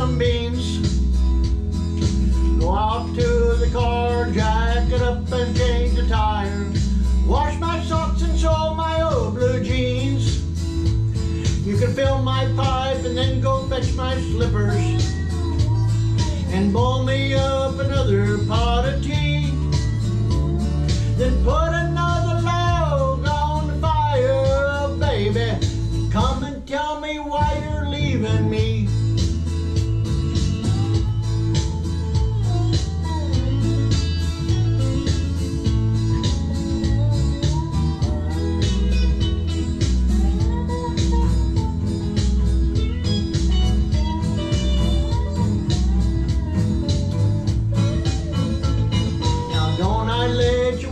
some beans. Go out to the car, jack it up and change the tire. Wash my socks and sew my old blue jeans. You can fill my pipe and then go fetch my slippers and boil me up another pot of tea. Then put another log on the fire, baby. Come and tell me why you're leaving me.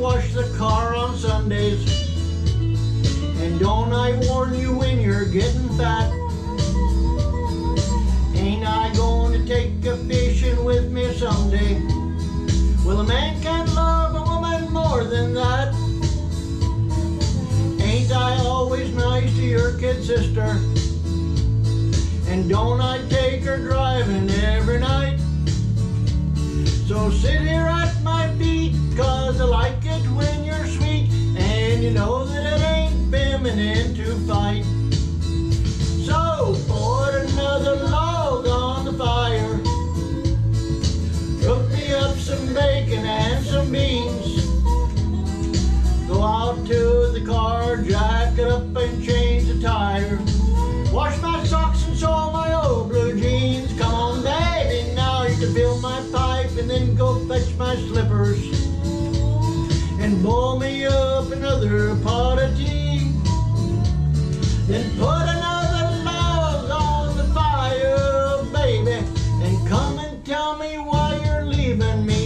Wash the car on Sundays, and don't I warn you when you're getting fat? Ain't I going to take a fishing with me someday? Well, a man can't love a woman more than that. Ain't I always nice to your kid sister? And don't I take her driving every night? So sit here at my feet, 'cause I like it when you're sweet, and you know that it ain't feminine to fight. So put another log on the fire, cook me up some bacon and some beans. Go out to the car, jack it up and change the tire. Wash my socks and sew my old blue jeans. Come on, baby, now you can fill my pipe and then go fetch my slippers and boil me up another pot of tea. Then put another log on the fire, baby, and come and tell me why you're leaving me.